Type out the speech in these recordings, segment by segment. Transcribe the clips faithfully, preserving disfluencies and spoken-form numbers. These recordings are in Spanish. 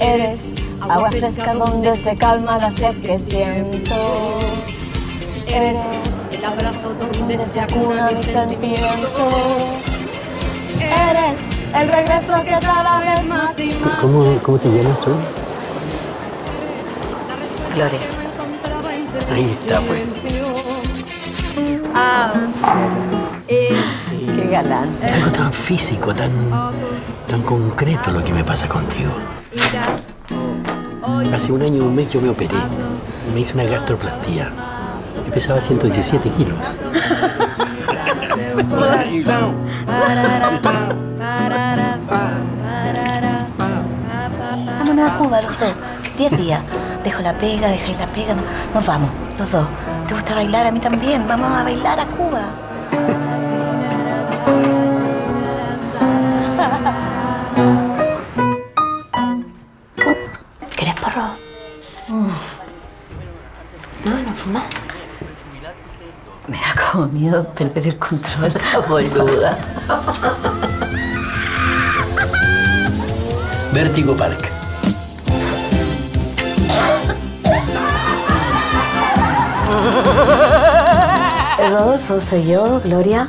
Eres agua fresca donde se calma la sed que siento. Eres el abrazo donde se acuna mi sentimiento. Eres el regreso que cada vez más y más. ¿Cómo, cómo te llamas tú? Gloria. Ahí está, pues. Ah, eh, qué galán. Algo tan físico, tan, tan concreto lo que me pasa contigo. Hace un año y un mes yo me operé. Me hice una gastroplastía. Yo pesaba ciento diecisiete kilos. Vamos a Cuba los dos, diez días. Dejo la pega, dejáis la pega, nos vamos, los dos. ¿Te gusta bailar? A mí también. Vamos a bailar a Cuba. ¿Querés porro? Mm. No, no fumas. Me da como miedo perder el control, esa boluda. Vértigo Park. Rodolfo, soy yo, Gloria.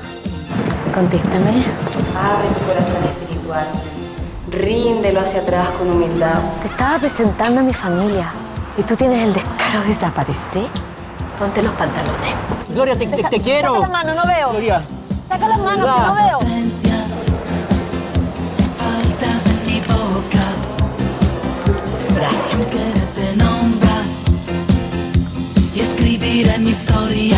Contéstame. Abre tu corazón espiritual. Ríndelo hacia atrás con humildad. Te estaba presentando a mi familia y tú tienes el descaro de desaparecer. Ponte los pantalones. Gloria, te, te, te quiero. Saca la mano, no veo. Gloria. Saca las manos, que no veo. Gracias. Y escribir en mi historia.